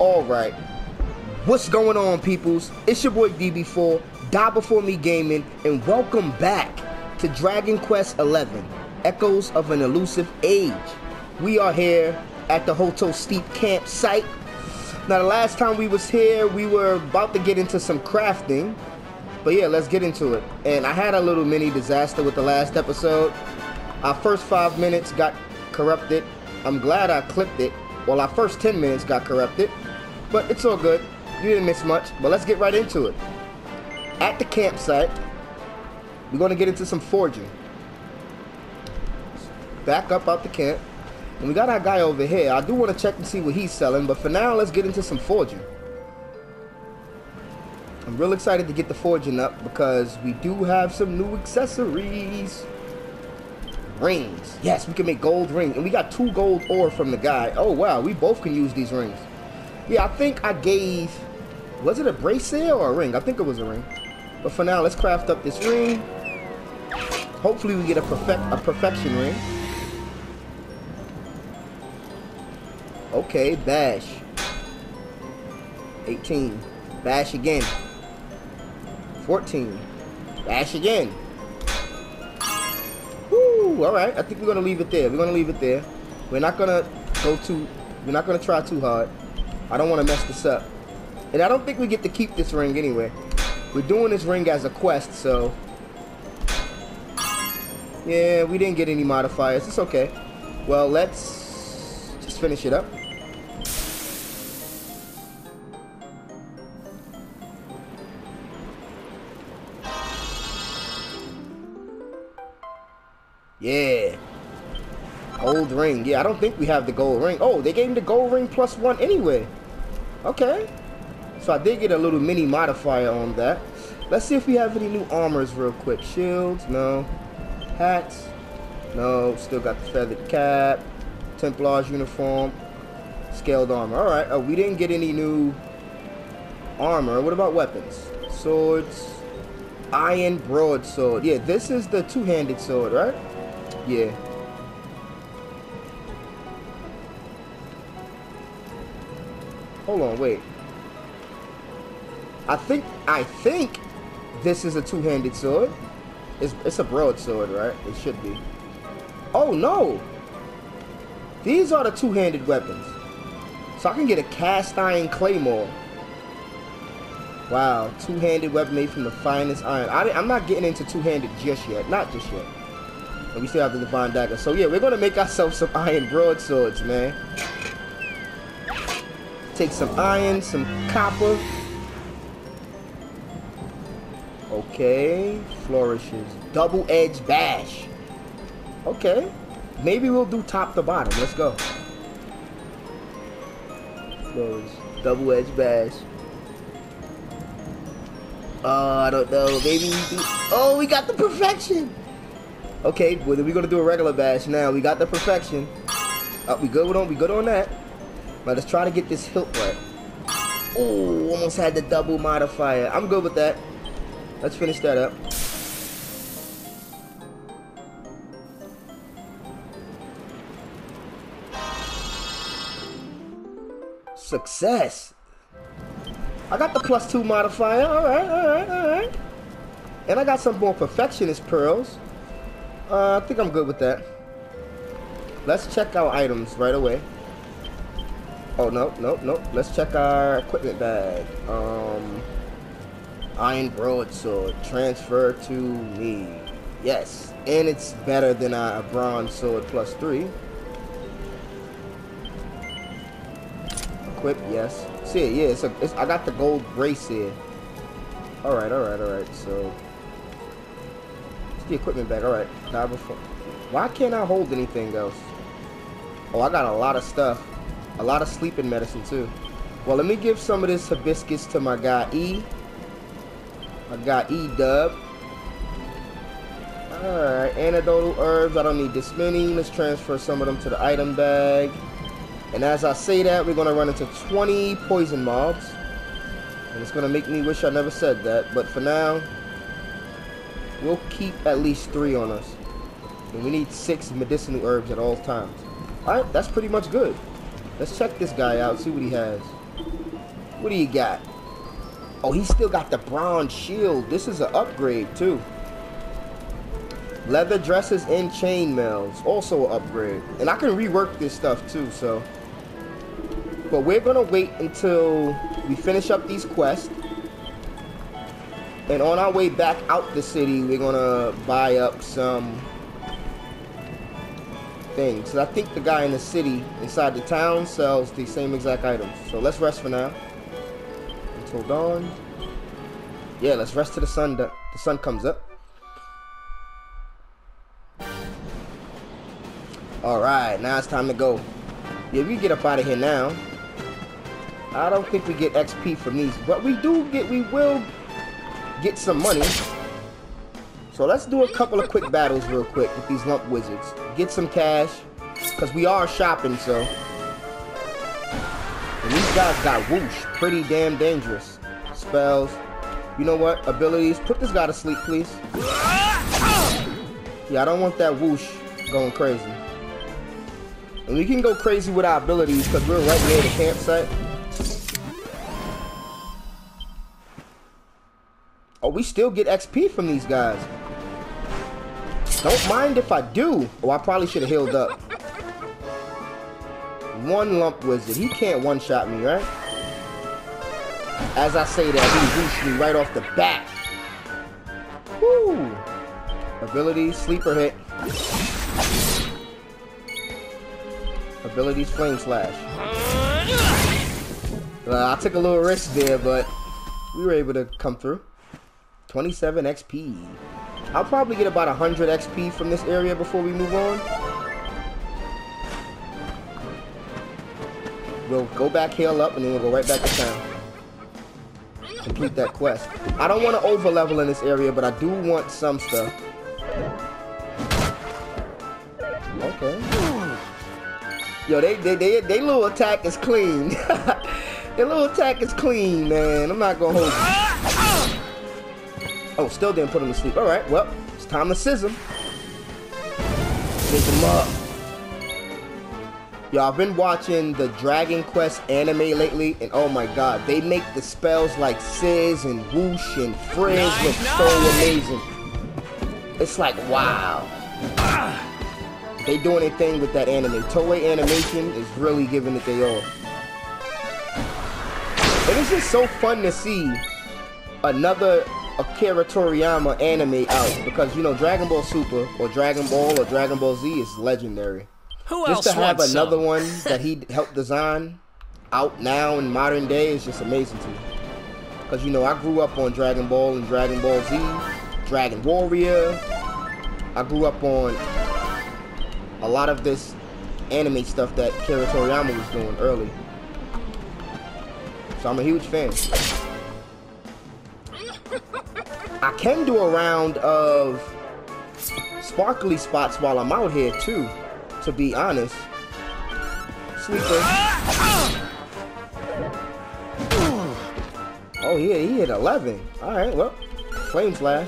Alright, what's going on, peoples? It's your boy DB4, Die Before Me Gaming, and welcome back to Dragon Quest XI, Echoes of an Elusive Age. We are here at the Hoto Steep Campsite. Now, the last time we was here, we were about to get into some crafting. But yeah, let's get into it. And I had a little mini disaster with the last episode. Our first 5 minutes got corrupted. I'm glad I clipped it. Well, our first 10 minutes got corrupted. But it's all good. You didn't miss much. But let's get right into it. At the campsite, we're going to get into some forging. Back up out the camp. And we got our guy over here. I do want to check and see what he's selling. But for now, let's get into some forging. I'm real excited to get the forging up because we do have some new accessories. Rings. Yes, we can make gold rings. And we got 2 gold ore from the guy. Oh, wow. We both can use these rings. Yeah, I think I gave... Was it a bracelet or a ring? I think it was a ring. But for now, let's craft up this ring. Hopefully, we get a perfection ring. Okay, bash. 18. Bash again. 14. Bash again. Woo! Alright, I think we're gonna leave it there. We're gonna leave it there. We're not gonna go too... We're not gonna try too hard. I don't want to mess this up. And I don't think we get to keep this ring anyway. We're doing this ring as a quest, so... Yeah, we didn't get any modifiers. It's okay. Well, let's... just finish it up. Yeah. Gold ring. Yeah, I don't think we have the gold ring. Oh, they gave me the gold ring +1 anyway. Okay. So I did get a little mini modifier on that. Let's see if we have any new armors real quick. Shields. No. Hats. No. Still got the feathered cap. Templar's uniform. Scaled armor. Alright. Oh, we didn't get any new armor. What about weapons? Swords. Iron broadsword. Yeah, this is the 2-handed sword, right? Yeah. Hold on, wait. I think this is a 2-handed sword. It's a broadsword, right? It should be. Oh no! These are the 2-handed weapons. So I can get a cast iron claymore. Wow, 2-handed weapon made from the finest iron. I'm not getting into 2-handed just yet. Not just yet. And we still have the divine dagger. So yeah, we're gonna make ourselves some iron broadswords, man. Take some iron, some copper. Okay, flourishes. Double-edged bash. Okay, maybe we'll do top to bottom. Let's go. Flourish. Double-edged bash. I don't know. Maybe we do. Oh, we got the perfection. Okay, well, then we're gonna do a regular bash now. We got the perfection. Oh, we good on that. Now let's try to get this hilt right. Oh, almost had the double modifier. I'm good with that. Let's finish that up. Success. I got the +2 modifier. All right. And I got some more perfectionist pearls. I think I'm good with that. Let's check our items right away. Oh, no. Let's check our equipment bag. Iron broadsword. Transfer to me. Yes. And it's better than our bronze sword +3. Equip, yes. See, yeah, I got the gold brace here. All right. So, it's the equipment bag. All right. Why can't I hold anything else? Oh, I got a lot of stuff. A lot of sleeping medicine too. Well, let me give some of this hibiscus to my guy E. I got E Dub. All right. Antidotal herbs. I don't need this many. Let's transfer some of them to the item bag. And as I say that, we're going to run into 20 poison mobs. And it's going to make me wish I never said that. But for now, we'll keep at least 3 on us. And we need 6 medicinal herbs at all times. Alright, that's pretty much good. Let's check this guy out, see what he has. What do you got? Oh, he still got the bronze shield. This is an upgrade, too. Leather dresses and chainmails. Also an upgrade. And I can rework this stuff, too, so. But we're going to wait until we finish up these quests. And on our way back out the city, we're going to buy up some things. So I think the guy in the city, inside the town, sells the same exact items. So let's rest for now. Until dawn. Yeah, let's rest till the sun comes up. Alright, now it's time to go. Yeah, we get up out of here now. I don't think we get XP from these, but we will get some money. So let's do a couple of quick battles real quick with these lump wizards. Get some cash, because we are shopping, so. And these guys got whoosh. Pretty damn dangerous. Spells. You know what? Abilities. Put this guy to sleep, please. Yeah, I don't want that whoosh going crazy. And we can go crazy with our abilities, because we're right near the campsite. Oh, we still get XP from these guys. Don't mind if I do. Oh, I probably should have healed up. One lump wizard. He can't one-shot me, right? As I say that, he reached me right off the bat. Woo! Abilities, sleeper hit. Abilities, flame slash. I took a little risk there, but we were able to come through. 27 XP. I'll probably get about 100 XP from this area before we move on. We'll go back, heal up, and then we'll go right back to town. Complete that quest. I don't want to over-level in this area, but I do want some stuff. Okay. Yo, they little attack is clean. Their little attack is clean, man. I'm not going to hold you. Oh, still didn't put him to sleep. Alright, well, it's time to sizz him. Sizz him up. Y'all, I've been watching the Dragon Quest anime lately, and oh my god, they make the spells like Sizz and Whoosh and Frizz look so amazing. It's like, wow. They doing their thing with that anime. Toei Animation is really giving it their all. And it's just so fun to see another Akira Toriyama anime out, because you know Dragon Ball Super or Dragon Ball or Dragon Ball Z is legendary. Who else just to have another one that he helped design out now in modern day is just amazing to me, because you know I grew up on Dragon Ball and Dragon Ball Z, Dragon Warrior. I grew up on a lot of this anime stuff that Akira Toriyama was doing early, so I'm a huge fan. I can do a round of sparkly spots while I'm out here too, to be honest. Sleeper. Oh yeah, he hit 11. Alright, well, flame flash.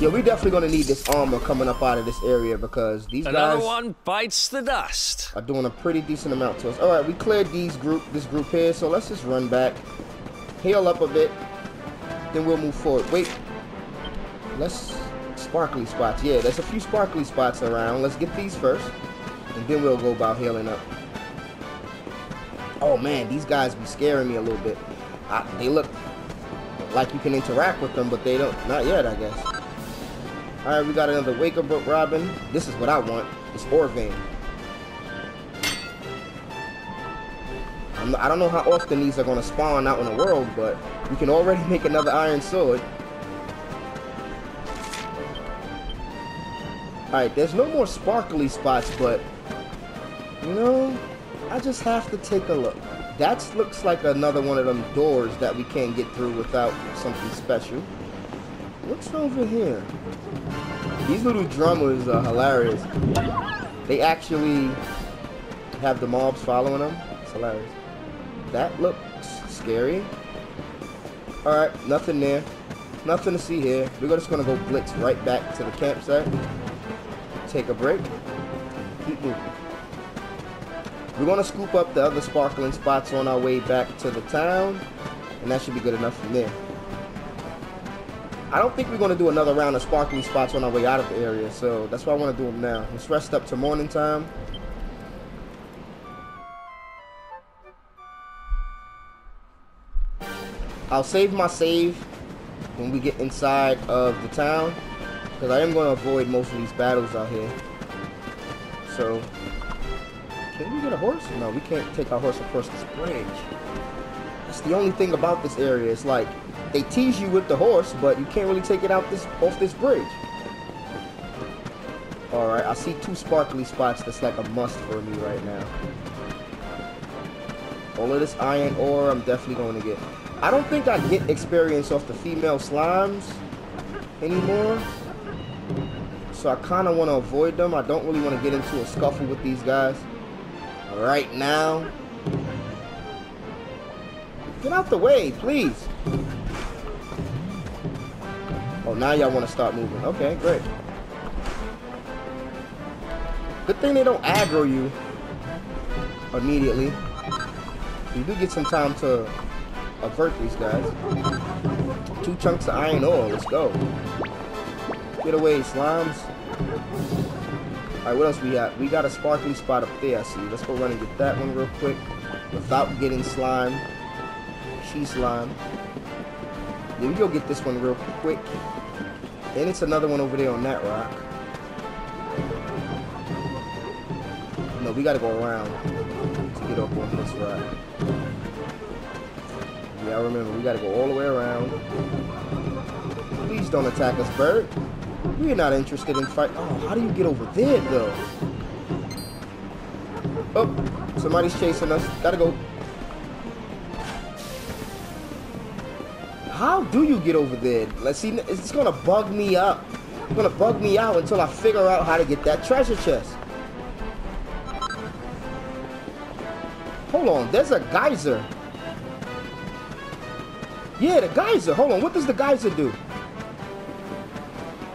Yeah, we definitely gonna need this armor coming up out of this area, because these guys one bites the dust. Are doing a pretty decent amount to us. Alright, we cleared this group here, so let's just run back. Heal up a bit. Then we'll move forward. Wait. Let's... Sparkly spots. Yeah, there's a few sparkly spots around. Let's get these first. And then we'll go about healing up. Oh, man. These guys be scaring me a little bit. They look like you can interact with them, but they don't. Not yet, I guess. Alright, we got another Wake-Up Robin. This is what I want. It's Orvain. I don't know how often these are going to spawn out in the world, but we can already make another iron sword. Alright, there's no more sparkly spots, but, you know, I just have to take a look. That looks like another one of them doors that we can't get through without something special. What's over here? These little drummers are hilarious. They actually have the mobs following them. It's hilarious. That looks scary. Alright, nothing there. Nothing to see here. We're just going to go blitz right back to the campsite. Take a break. Keep moving. We're going to scoop up the other sparkling spots on our way back to the town, and that should be good enough from there. I don't think we're going to do another round of sparkling spots on our way out of the area, so that's why I want to do them now. Let's rest up to morning time. I'll save my save when we get inside of the town, because I am going to avoid most of these battles out here. So, can we get a horse? No, we can't take our horse across this bridge. That's the only thing about this area. It's like, they tease you with the horse, but you can't really take it out off this bridge. Alright, I see two sparkly spots that's like a must for me right now. All of this iron ore I'm definitely going to get. I don't think I get experience off the female slimes anymore, so I kind of want to avoid them. I don't really want to get into a scuffle with these guys right now. Get out the way, please. Oh, now y'all want to start moving. Okay, great. Good thing they don't aggro you immediately. You do get some time to avert these guys. Two chunks of iron ore. Let's go. Get away, slimes. Alright, what else we got? We got a sparkling spot up there, I see. Let's go run and get that one real quick without getting slime. She slime. Yeah, we go get this one real quick. And it's another one over there on that rock. No, we gotta go around to get up on this rock. Yeah, I remember, we gotta go all the way around. Please don't attack us, bird. We're not interested in fight. Oh, how do you get over there, though? Oh, somebody's chasing us. Gotta go. How do you get over there? Let's see, it's gonna bug me up. It's gonna bug me out until I figure out how to get that treasure chest. Hold on, there's a geyser. Yeah, the geyser. Hold on, what does the geyser do?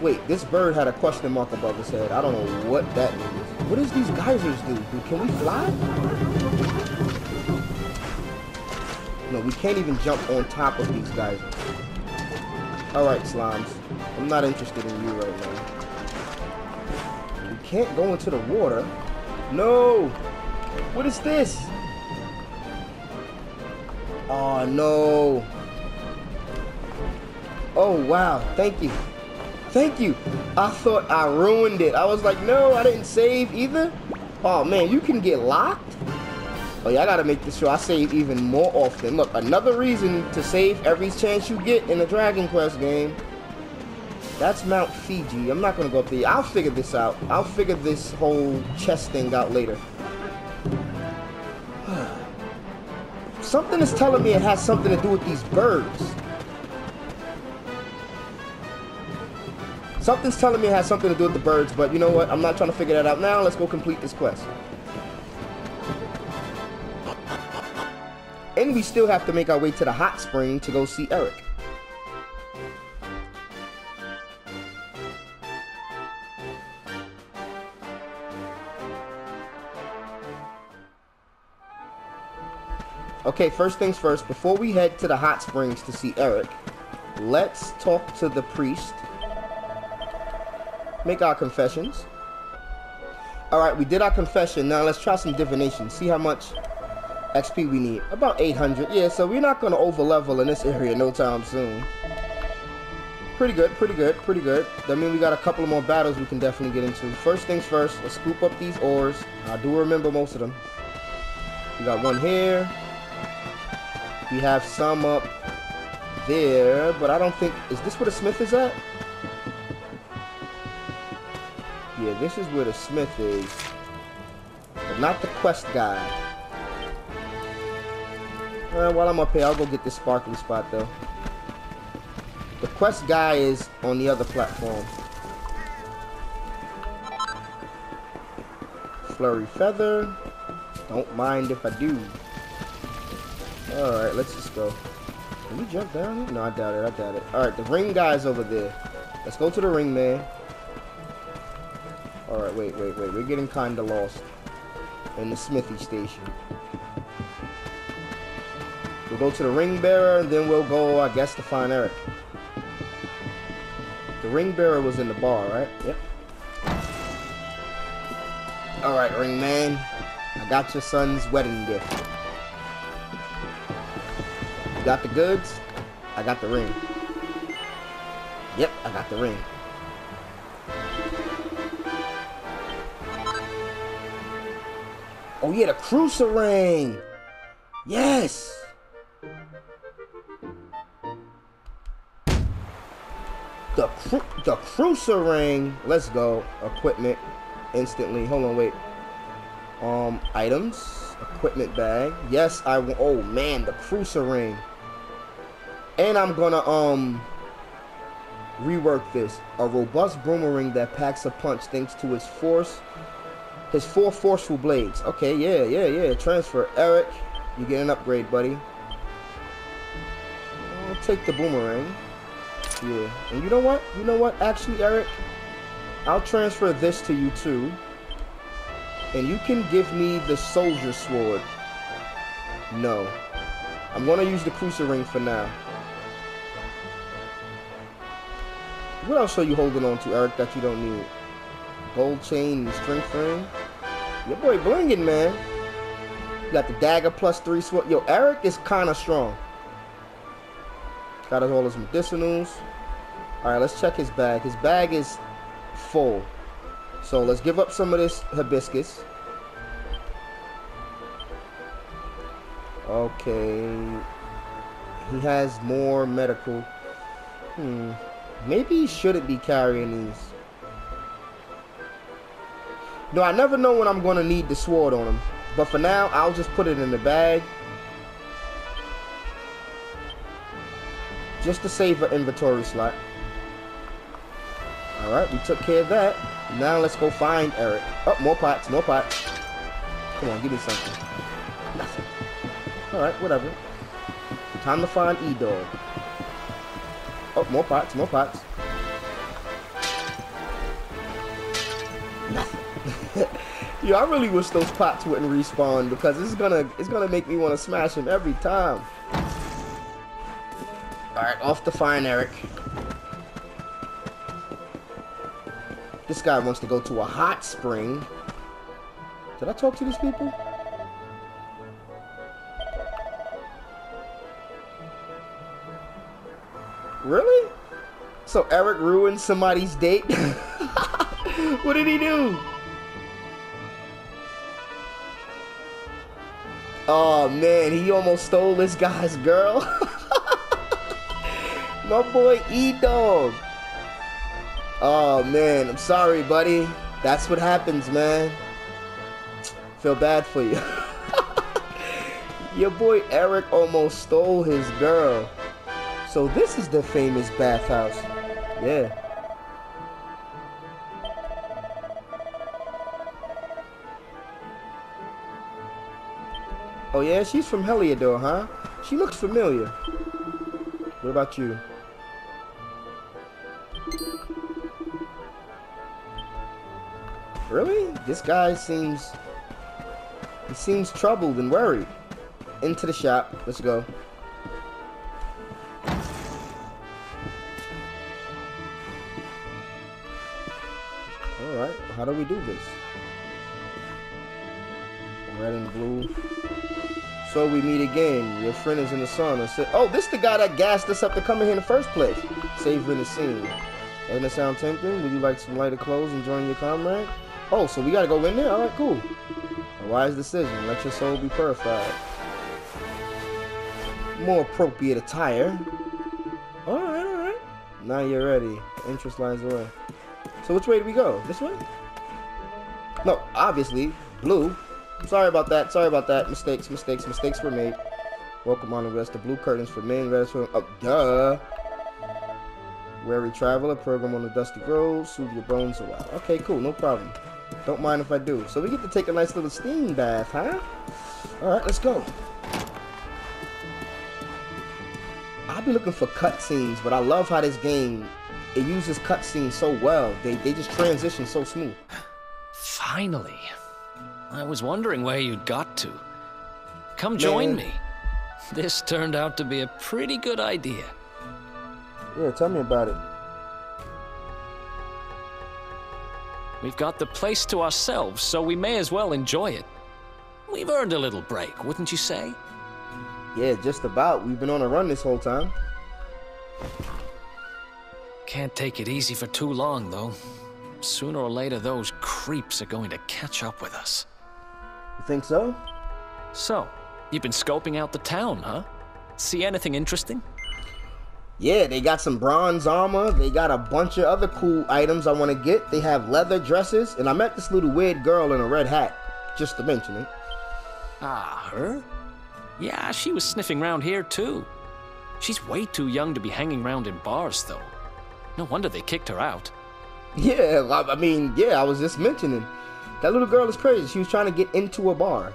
Wait, this bird had a question mark above his head. I don't know what that means. What does these geysers do? Can we fly? No, we can't even jump on top of these guys. Alright, slimes. I'm not interested in you right now. You can't go into the water. No! What is this? Oh, no. Oh, wow. Thank you. Thank you. I thought I ruined it. I was like, no, I didn't save either. Oh, man, you can get locked? Oh, yeah, I gotta make this sure I save even more often. Look, another reason to save every chance you get in a Dragon Quest game. That's Mount Fiji. I'm not gonna go up there. I'll figure this out. I'll figure this whole chest thing out later. Something is telling me it has something to do with these birds. Something's telling me it has something to do with the birds, but you know what? I'm not trying to figure that out now. Let's go complete this quest. And we still have to make our way to the hot spring to go see Eric. Okay, first things first. Before we head to the hot springs to see Eric, let's talk to the priest. Make our confessions. Alright, we did our confession. Now let's try some divination. See how much XP we need. About 800. Yeah, so we're not going to overlevel in this area no time soon. Pretty good, pretty good, pretty good. That means we got a couple of more battles we can definitely get into. First things first, let's scoop up these ores. I do remember most of them. We got one here. We have some up there, but I don't think... Is this where the smith is at? Yeah, this is where the smith is, but not the quest guy. While I'm up here, I'll go get this sparkling spot, though. The quest guy is on the other platform. Flurry feather. Don't mind if I do. Alright, let's just go. Can we jump down here? No, I doubt it, I doubt it. Alright, the ring guy's over there. Let's go to the ring man. Alright, wait, wait, wait. We're getting kind of lost. in the smithy station. We'll go to the ring bearer, and then we'll go, I guess, to find Eric. The ring bearer was in the bar, right? Yep. Alright, ring man. I got your son's wedding gift. You got the goods? I got the ring. Yep, I got the ring. Oh yeah, the cruiser ring! Yes! The cruiser ring! Let's go. Equipment. Instantly. Hold on, wait. Items. Equipment bag. Yes, I want. Oh man, the cruiser ring. And I'm gonna, rework this. A robust boomerang that packs a punch thanks to its force. His four forceful blades. Okay, yeah. Transfer. Eric, you get an upgrade, buddy. I'll take the boomerang. Yeah. And you know what? You know what? Actually, Eric, I'll transfer this to you too. And you can give me the soldier sword. No. I'm gonna use the cruiser ring for now. What else are you holding on to, Eric, that you don't need? Gold chain and strength ring. Your boy blinging, man. You got the dagger +3 sword. Yo, Eric is kind of strong. Got all his medicinals. Alright, let's check his bag. His bag is full. So let's give up some of this hibiscus. Okay. He has more medical. Maybe he shouldn't be carrying these. No, I never know when I'm going to need the sword on him. But for now, I'll just put it in the bag. Just to save an inventory slot. Alright, we took care of that. Now let's go find Eric. Oh, more pots, more pots. Come on, give me something. Nothing. Alright, whatever. Time to find E-Dog. Oh, more pots, more pots. Nothing. Yo, I really wish those pots wouldn't respawn because it's gonna make me want to smash him every time. Alright, off to find Eric. This guy wants to go to a hot spring. Did I talk to these people? Really? So Eric ruined somebody's date? What did he do? Oh man, he almost stole this guy's girl. My boy E-Dog. Oh man, I'm sorry, buddy. That's what happens, man. Feel bad for you. Your boy Eric almost stole his girl. So this is the famous bathhouse. Yeah. Oh yeah, she's from Heliodor, huh? She looks familiar. What about you? Really? This guy seems... He seems troubled and worried. Into the shop. Let's go. Alright, how do we do this? Red and blue. So we meet again. Your friend is in the sauna. Oh, this the guy that gassed us up to come in here in the first place. Savoring the scene. Doesn't it sound tempting? Would you like some lighter clothes and join your comrade? Oh, so we gotta go in there? Alright, cool. A wise decision. Let your soul be purified. More appropriate attire. Alright, alright. Now you're ready. The entrance lies away. So which way do we go? This way? No, obviously. Blue. Sorry about that. Sorry about that. Mistakes were made. Welcome on the rest. The blue curtains for men. Red is for... Oh, duh. Wary traveler, program on the dusty road, soothe your bones a while. Okay, cool, no problem. Don't mind if I do. So we get to take a nice little steam bath, huh? Alright, let's go. I've been looking for cutscenes, but I love how this game, it uses cutscenes so well. They just transition so smooth. Finally. I was wondering where you'd got to. Come join me. This turned out to be a pretty good idea. Yeah, tell me about it. We've got the place to ourselves, so we may as well enjoy it. We've earned a little break, wouldn't you say? Yeah, just about. We've been on a run this whole time. Can't take it easy for too long, though. Sooner or later, those creeps are going to catch up with us. You think so? So, you've been scoping out the town, huh? See anything interesting? Yeah, they got some bronze armor. They got a bunch of other cool items I want to get. They have leather dresses, and I met this little weird girl in a red hat, just to mention it. Ah, her? Yeah, she was sniffing around here, too. She's way too young to be hanging around in bars, though. No wonder they kicked her out. Yeah, I mean, yeah, I was just mentioning. That little girl is crazy. She was trying to get into a bar,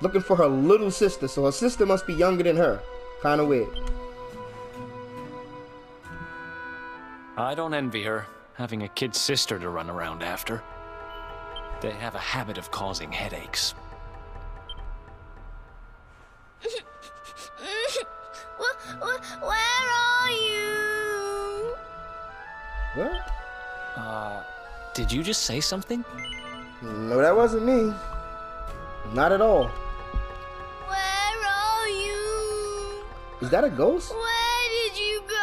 looking for her little sister, so her sister must be younger than her. Kind of weird. I don't envy her, having a kid sister to run around after. They have a habit of causing headaches. Where are you? What? Did you just say something? No, that wasn't me. Not at all. Where are you? Is that a ghost? Where did you go?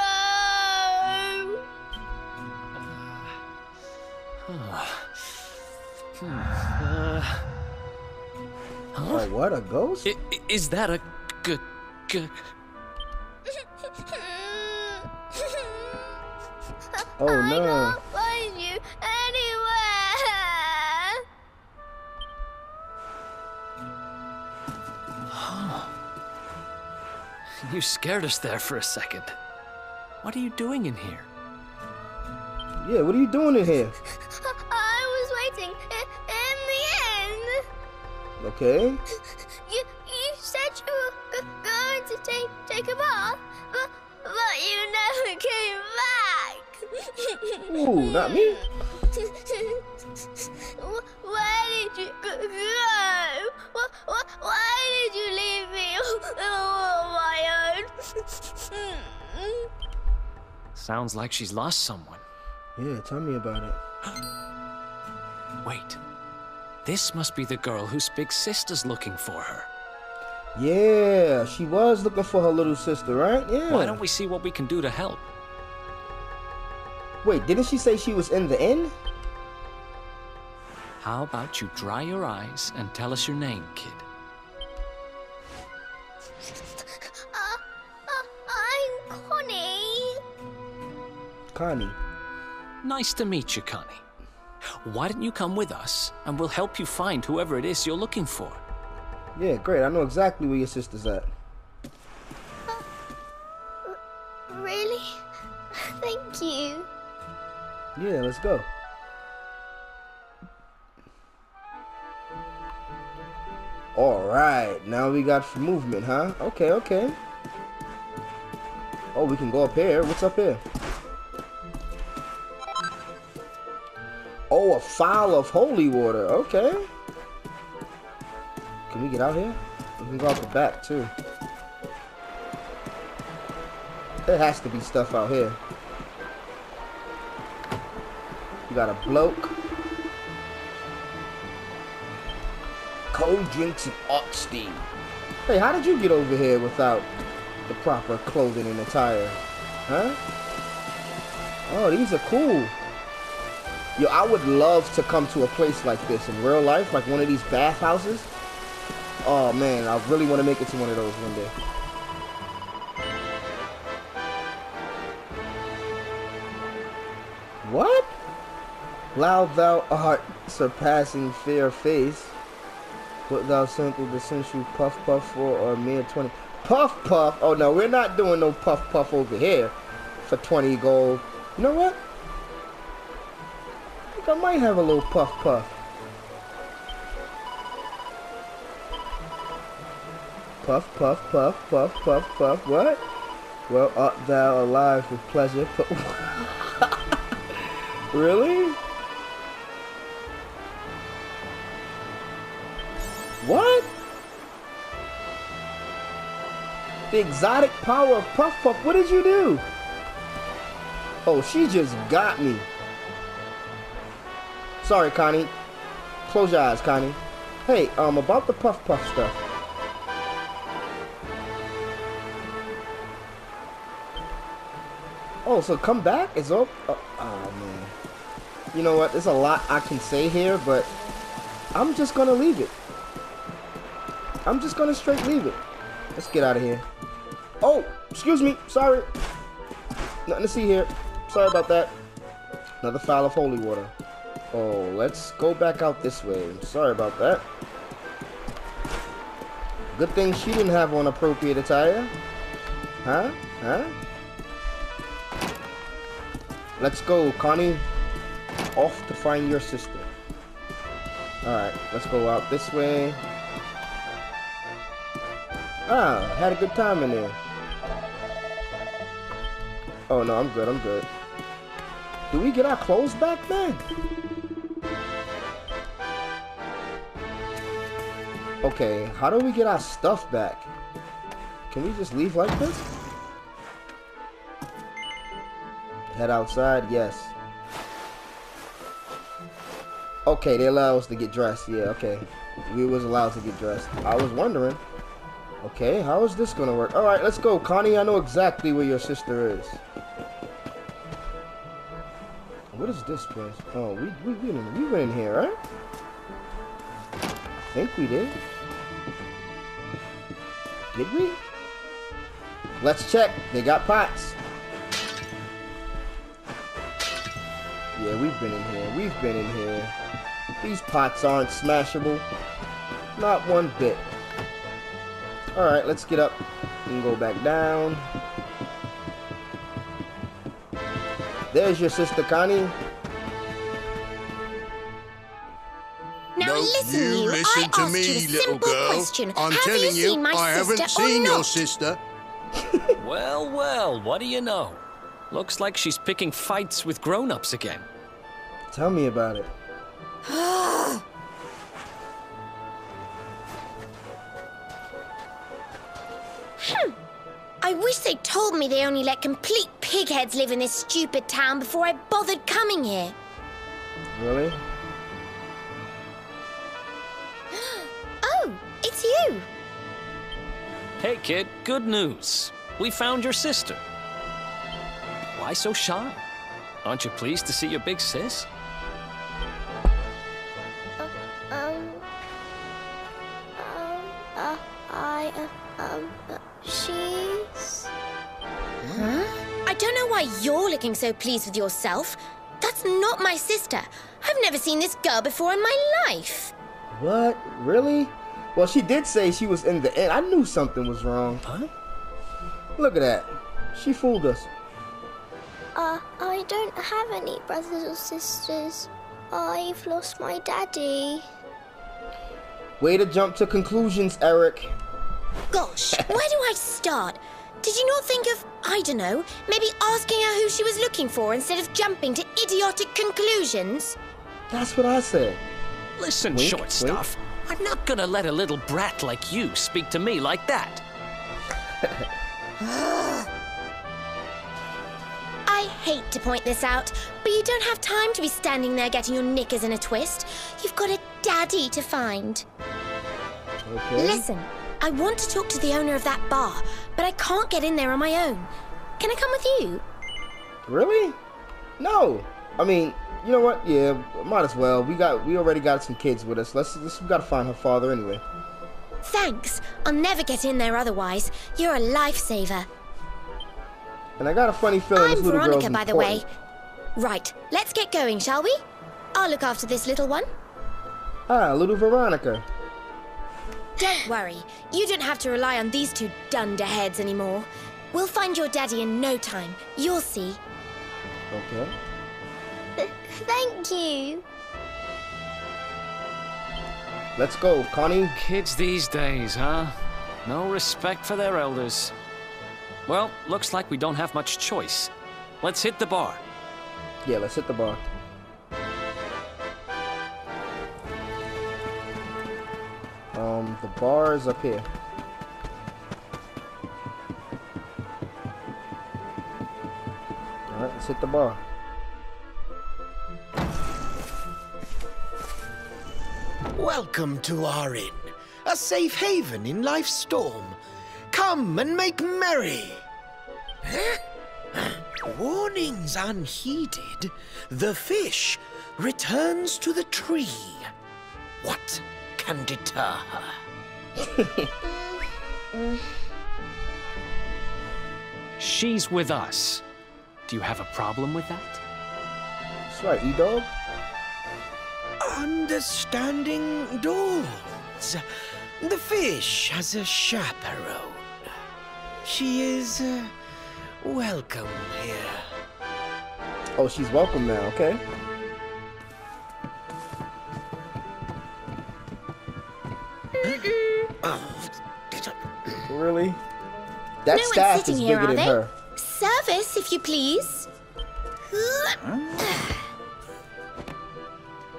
Oh, what, a ghost? Is that a g Oh no. I can't find you anywhere. You scared us there for a second. What are you doing in here? Yeah, what are you doing in here? I was waiting in the end. Okay. You said you were going to take a bath, but you never came back. Ooh, not me. Why did you go? Why did you leave me on my own? Sounds like she's lost someone. Yeah, tell me about it. Wait. This must be the girl whose big sister's looking for her. Yeah, she was looking for her little sister, right? Yeah. Why don't we see what we can do to help? Wait, didn't she say she was in the inn? How about you dry your eyes and tell us your name, kid? I'm Connie. Connie. Nice to meet you, Connie. Why don't you come with us, and we'll help you find whoever it is you're looking for. Yeah, great. I know exactly where your sister's at. Really? Thank you. Yeah, let's go. Alright, now we got movement, huh? Okay, okay. Oh, we can go up here. What's up here? Oh, a vial of holy water. Okay. Can we get out here? We can go out the back, too. There has to be stuff out here. You got a bloke. Cold drinks and hot steam. Hey, how did you get over here without the proper clothing and attire? Huh? Oh, these are cool. Yo, I would love to come to a place like this in real life, like one of these bathhouses. Oh man, I really want to make it to one of those one day. What? Loud thou art, surpassing fair face. What thou simple the sensual puff puff for or mere 20. Puff puff? Oh no, we're not doing no puff puff over here for 20 gold. You know what? I think I might have a little puff puff. Puff puff puff puff puff puff. What? Well, art thou alive with pleasure? Really? What? The exotic power of Puff Puff. What did you do? Oh, she just got me. Sorry, Connie. Close your eyes, Connie. Hey, about the Puff Puff stuff. Oh, so come back? It's all... oh, man. You know what? There's a lot I can say here, but I'm just gonna leave it. I'm just gonna straight leave it. Let's get out of here. Oh, excuse me. Sorry. Nothing to see here. Sorry about that. Another foul of holy water. Oh, let's go back out this way. I'm sorry about that. Good thing she didn't have on appropriate attire. Huh? Huh? Let's go, Connie. Off to find your sister. Alright, let's go out this way. Ah, had a good time in there. Oh no, I'm good, I'm good. Do we get our clothes back then? Okay, how do we get our stuff back? Can we just leave like this? Head outside, yes. Okay, they allow us to get dressed. Yeah, okay. We was allowed to get dressed. I was wondering. Okay, how is this gonna work? Alright, let's go, Connie. I know exactly where your sister is. What is this place? Oh, we went in here, right? I think we did. Did we? Let's check. They got pots. Yeah, we've been in here. We've been in here. These pots aren't smashable. Not one bit. Alright, let's get up and go back down. There's your sister, Connie. Now listen, I asked you a simple question. I'm telling you, I haven't seen your sister. Well, well, what do you know? Looks like she's picking fights with grown-ups again. Tell me about it. I wish they told me they only let complete pigheads live in this stupid town before I bothered coming here. Really? Oh, it's you. Hey, kid, good news. We found your sister. Why so shy? Aren't you pleased to see your big sis? She's... Huh? I don't know why you're looking so pleased with yourself. That's not my sister. I've never seen this girl before in my life. What? Really? Well, she did say she was in the end. I knew something was wrong. Huh? Look at that. She fooled us. I don't have any brothers or sisters. I've lost my daddy. Way to jump to conclusions, Eric. Gosh, where do I start? Did you not think of, I don't know, maybe asking her who she was looking for instead of jumping to idiotic conclusions? That's what I said. Listen, wink, short stuff. I'm not gonna let a little brat like you speak to me like that. I hate to point this out, but you don't have time to be standing there getting your knickers in a twist. You've got a daddy to find. Okay. Listen. I want to talk to the owner of that bar, but I can't get in there on my own. Can I come with you? Really? No. I mean, you know what? Yeah, might as well. We already got some kids with us. We gotta find her father anyway. Thanks. I'll never get in there otherwise. You're a lifesaver. And I got a funny feeling this little girl's important. I'm Veronica, by the way. Right. Let's get going, shall we? I'll look after this little one. Ah, little Veronica. Don't worry, you don't have to rely on these two dunderheads anymore. We'll find your daddy in no time. You'll see. Okay. Thank you. Let's go, Connie. Kids these days, huh? No respect for their elders. Well, looks like we don't have much choice. Let's hit the bar. Yeah, let's hit the bar. The bar is up here. Alright, let's hit the bar. Welcome to our inn, a safe haven in life's storm. Come and make merry. Warnings unheeded, the fish returns to the tree. What can deter her? She's with us. Do you have a problem with that? That's right, E-Dog. Understanding dogs. The fish has a chaperone. She is welcome here. Oh, she's welcome now, okay. Really? That no staff is bigger than her. Service, if you please.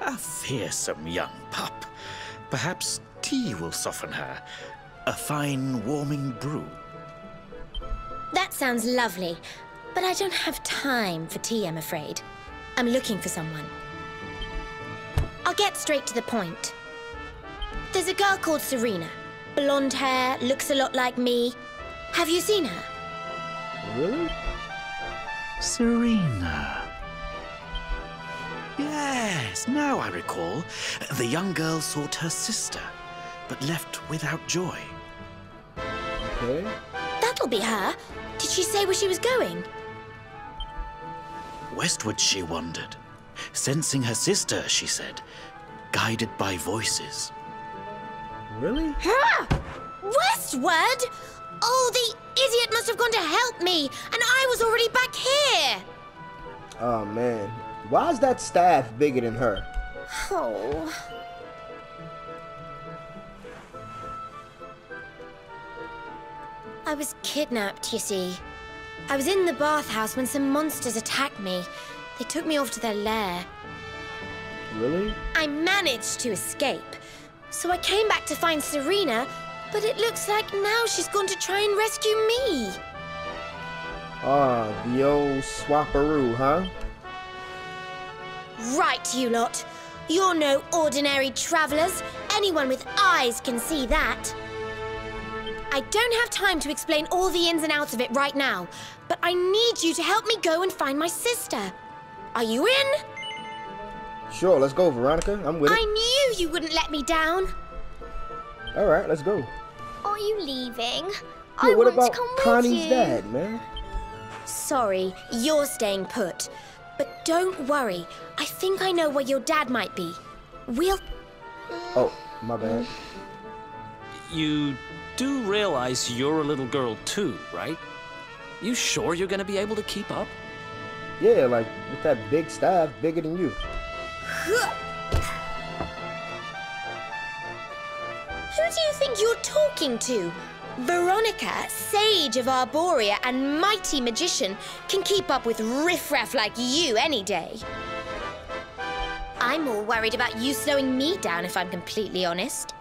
A fearsome young pup. Perhaps tea will soften her. A fine warming brew. That sounds lovely, but I don't have time for tea, I'm afraid. I'm looking for someone. I'll get straight to the point. There's a girl called Serena. Blonde hair, looks a lot like me. Have you seen her? Really? Serena. Yes, now I recall. The young girl sought her sister, but left without joy. Okay. That'll be her. Did she say where she was going? Westward she wandered. Sensing her sister, she said, guided by voices. Really? Huh? Westward? Oh, the idiot must have gone to help me, and I was already back here. Oh, man. Why is that staff bigger than her? Oh. I was kidnapped, you see. I was in the bathhouse when some monsters attacked me. They took me off to their lair. Really? I managed to escape. So I came back to find Serena, but it looks like now she's gone to try and rescue me. Ah, the old swapperoo, huh? Right, you lot. You're no ordinary travelers. Anyone with eyes can see that. I don't have time to explain all the ins and outs of it right now, but I need you to help me go and find my sister. Are you in? Sure, let's go, Veronica. I'm with it. I knew you wouldn't let me down. All right, let's go. Are you leaving? Yeah, I want to come with Connie's you. Dad, man? Sorry, you're staying put. But don't worry. I think I know where your dad might be. We'll... Oh, my bad. You do realize you're a little girl too, right? You sure you're going to be able to keep up? Yeah, like with that big staff bigger than you. Who do you think you're talking to? Veronica, sage of Arborea and mighty magician, can keep up with riffraff like you any day. I'm more worried about you slowing me down, if I'm completely honest.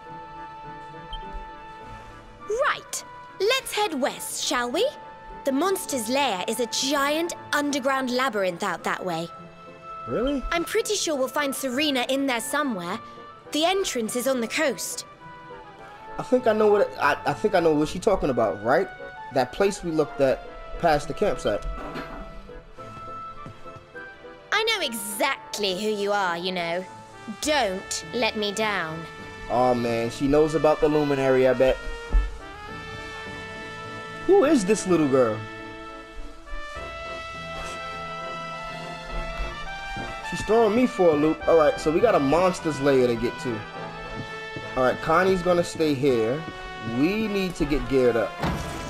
Right, let's head west, shall we? The monster's lair is a giant underground labyrinth out that way. Really? I'm pretty sure we'll find Serena in there somewhere. The entrance is on the coast. I think I know what I think I know what she's talking about, right? That place we looked at past the campsite. I know exactly who you are, you know. Don't let me down. Oh man, she knows about the luminary, I bet. Who is this little girl? She's throwing me for a loop. Alright, so we got a monster's lair to get to. Alright, Connie's gonna stay here. We need to get geared up.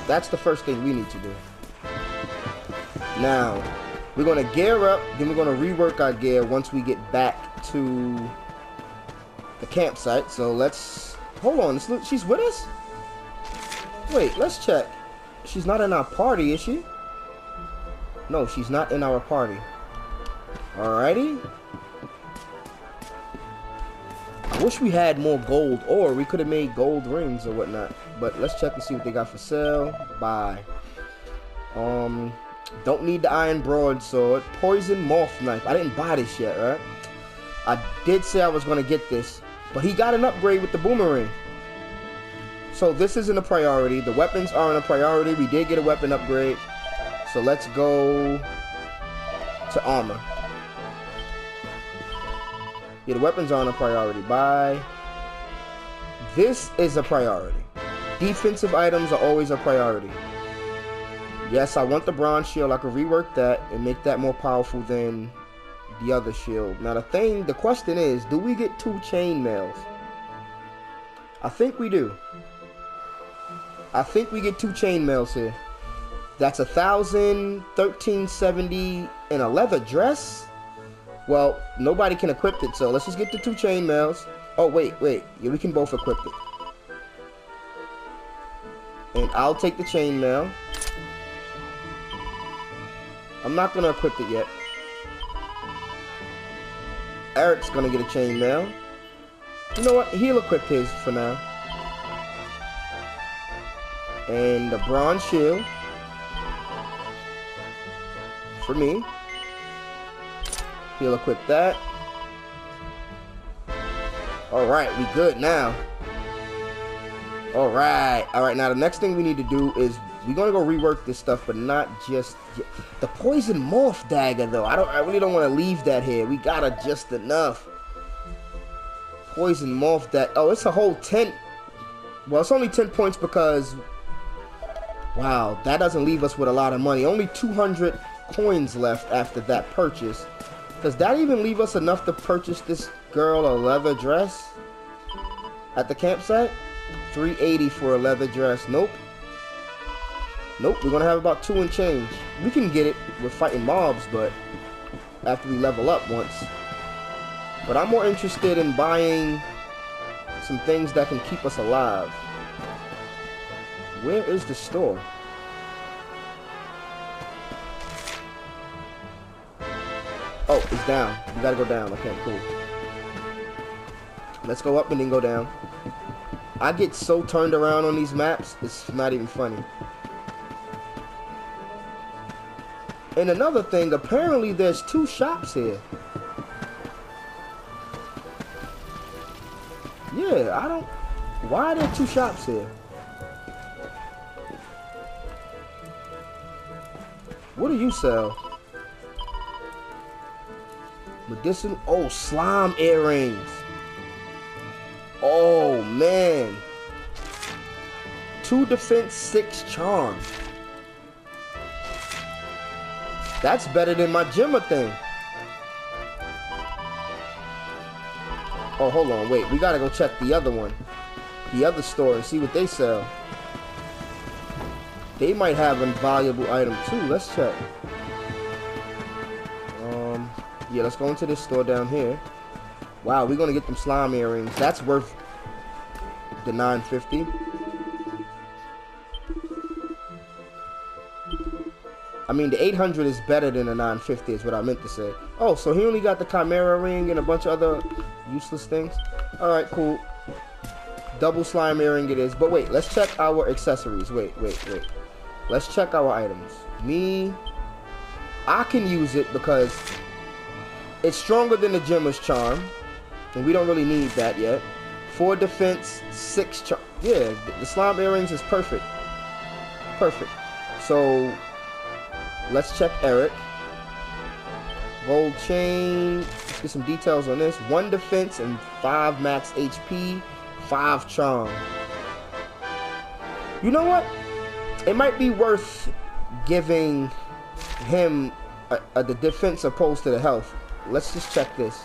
That's the first thing we need to do. Now, we're gonna gear up, then we're gonna rework our gear once we get back to the campsite. So let's... Hold on, she's with us? Wait, let's check. She's not in our party, is she? No, she's not in our party. Alrighty. Wish we had more gold, or we could have made gold rings or whatnot. But let's check and see what they got for sale. Buy. Don't need the iron broadsword. Poison moth knife. I didn't buy this yet, right? I did say I was gonna get this, but he got an upgrade with the boomerang. So this isn't a priority. The weapons aren't a priority. We did get a weapon upgrade. So let's go to armor. Yeah, the weapons aren't a priority. Buy. This is a priority. Defensive items are always a priority. Yes, I want the bronze shield. I can rework that and make that more powerful than the other shield. Now the question is, do we get two chain mails? I think we do. I think we get two chain mails here. That's 1,000, 1,370, and a leather dress? Well, nobody can equip it, so let's just get the two chain mails. Oh, wait. Yeah, we can both equip it. And I'll take the chain mail. I'm not gonna equip it yet. Eric's gonna get a chain mail. You know what? He'll equip his for now. And the bronze shield for me. He'll equip that. Alright, we good now. Alright, now the next thing we need to do is we're gonna go rework this stuff, but not just the poison morph dagger though. I really don't wanna leave that here. We got it just enough. Poison morph that, oh, it's a whole 10. Well, it's only 10 points because, wow, that doesn't leave us with a lot of money. Only 200 coins left after that purchase. Does that even leave us enough to purchase this girl a leather dress at the campsite? 380 for a leather dress. Nope, we're gonna have about 2 and change. We can get it with fighting mobs, but after we level up once. But I'm more interested in buying some things that can keep us alive. Where is the store? Oh, it's down. You gotta go down. Okay, cool. Let's go up and then go down. I get so turned around on these maps, it's not even funny. And another thing, apparently there's 2 shops here. Yeah, I don't... Why are there 2 shops here? What do you sell? Medicinal... Oh, slime earrings. Oh, man. 2 defense, 6 charm. That's better than my Gemma thing. Oh, hold on, wait. We gotta go check the other one. The other store and see what they sell. They might have a valuable item too. Let's check. Yeah, let's go into this store down here. Wow, we're gonna get them slime earrings. That's worth the $9.50. I mean, the 800 is better than the 950 is what I meant to say. Oh, so he only got the Chimera ring and a bunch of other useless things. Alright, cool. Double slime earring it is. But wait, let's check our accessories. Wait. Let's check our items. Me, I can use it because it's stronger than the Gemma's charm, and we don't really need that yet. 4 defense, 6 charm. Yeah, the slime earrings is perfect. Perfect. So let's check Eric. Gold chain. Let's get some details on this. 1 defense and 5 max HP, 5 charm. You know what? It might be worth giving him the defense opposed to the health. Let's just check this.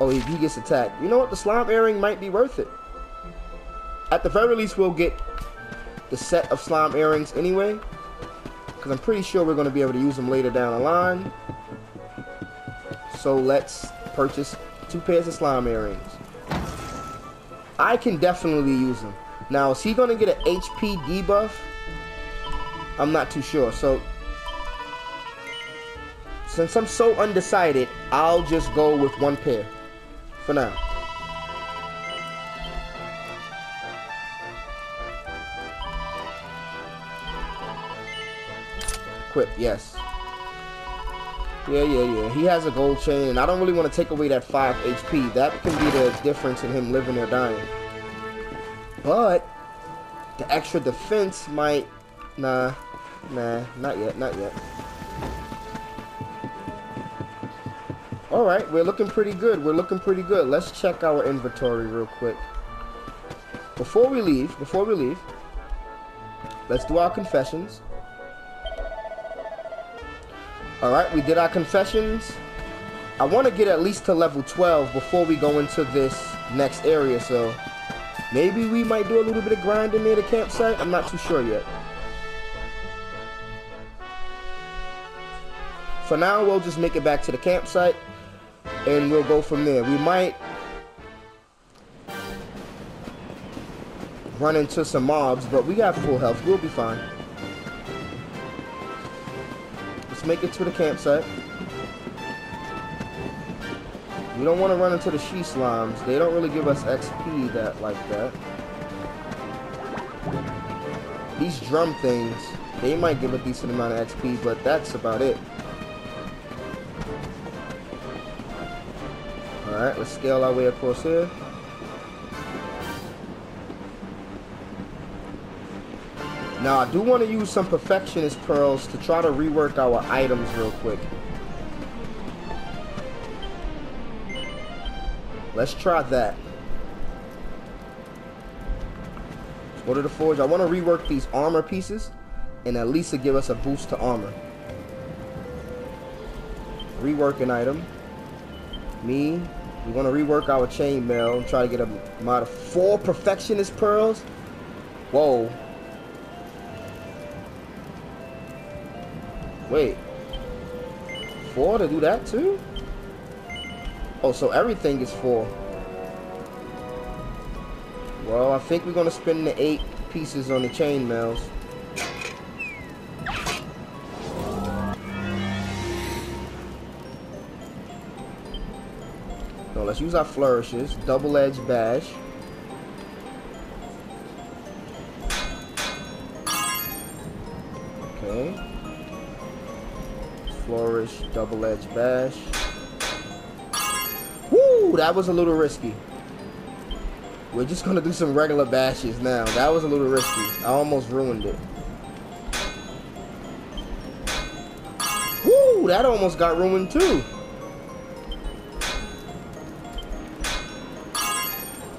Oh, he gets attacked. You know what? The slime earring might be worth it. At the very least, we'll get the set of slime earrings anyway, because I'm pretty sure we're going to be able to use them later down the line. So let's purchase 2 pairs of slime earrings. I can definitely use them. Now, is he going to get an HP debuff? I'm not too sure. So since I'm so undecided, I'll just go with 1 pair for now. equipped, yes. Yeah. He has a gold chain, and I don't really want to take away that 5 HP. That can be the difference in him living or dying. But the extra defense might... Nah, not yet. Alright, we're looking pretty good. Let's check our inventory real quick. Before we leave, let's do our confessions. Alright, we did our confessions. I want to get at least to level 12 before we go into this next area, so maybe we might do a little bit of grinding near the campsite. I'm not too sure yet. For now, we'll just make it back to the campsite, and we'll go from there. We might run into some mobs, but we got full health. We'll be fine. Let's make it to the campsite. We don't want to run into the she slimes. They don't really give us XP like that. These drum things, they might give a decent amount of XP, but that's about it. Alright, let's scale our way across here. Now, I do want to use some Perfectionist Pearls to try to rework our items real quick. Let's try that. Let's go to the forge. I want to rework these armor pieces, and at least it give us a boost to armor. Rework an item. Me, we want to rework our chainmail and try to get a mod of 4 Perfectionist Pearls. Whoa. Wait, 4 to do that too? Oh, so everything is 4. Well, I think we're gonna spend the 8 pieces on the chainmails. No, let's use our flourishes. Double-edged bash. Okay. Flourish, double-edged bash. Woo! That was a little risky. We're just gonna do some regular bashes now. That was a little risky. I almost ruined it. Woo! That almost got ruined too.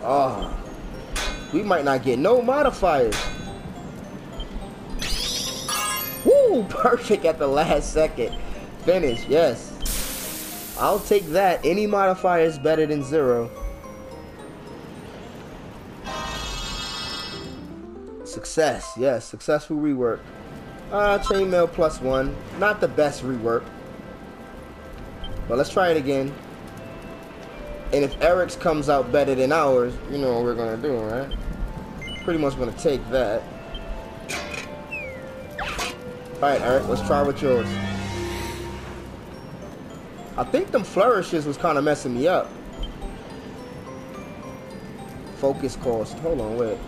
Oh. We might not get no modifiers. Woo! Perfect at the last second. Finish, yes. I'll take that. Any modifier is better than 0. Success, yes. Successful rework. Chainmail +1. Not the best rework. But let's try it again. And if Eric's comes out better than ours, you know what we're gonna do, right? Pretty much gonna take that. Alright, Eric, let's try with yours. I think them flourishes was kind of messing me up. Focus cost. Hold on, wait.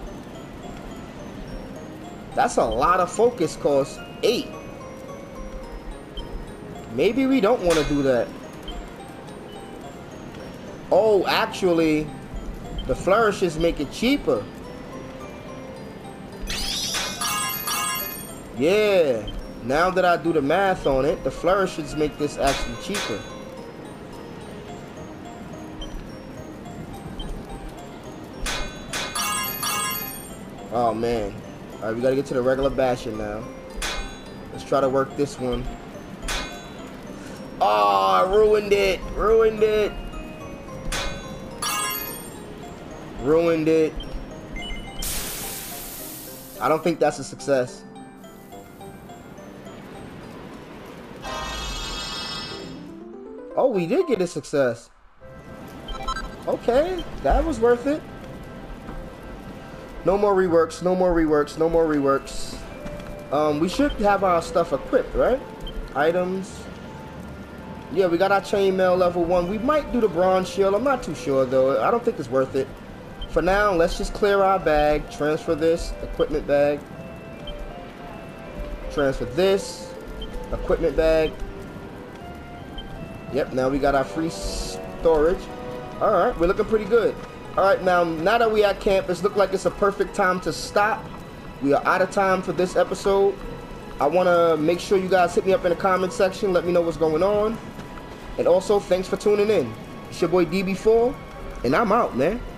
That's a lot of focus cost. 8. Maybe we don't want to do that. Oh, actually, the flourishes make it cheaper. Yeah. Now that I do the math on it, the flourishes make this actually cheaper. Oh man. Alright, we gotta get to the regular bashing now. Let's try to work this one. Oh, I ruined it. Ruined it. I don't think that's a success. Oh, we did get a success. Okay, that was worth it. No more reworks. We should have our stuff equipped, right? Items. Yeah, we got our chainmail level 1. We might do the bronze shield. I'm not too sure, though. I don't think it's worth it. For now, let's just clear our bag. Transfer this. Equipment bag. Transfer this. equipment bag. Yep, now we got our free storage. Alright, we're looking pretty good. Alright, now that we're at camp, it's looked like it's a perfect time to stop. We are out of time for this episode. I want to make sure you guys hit me up in the comment section. Let me know what's going on. And also, thanks for tuning in. It's your boy DB4, and I'm out, man.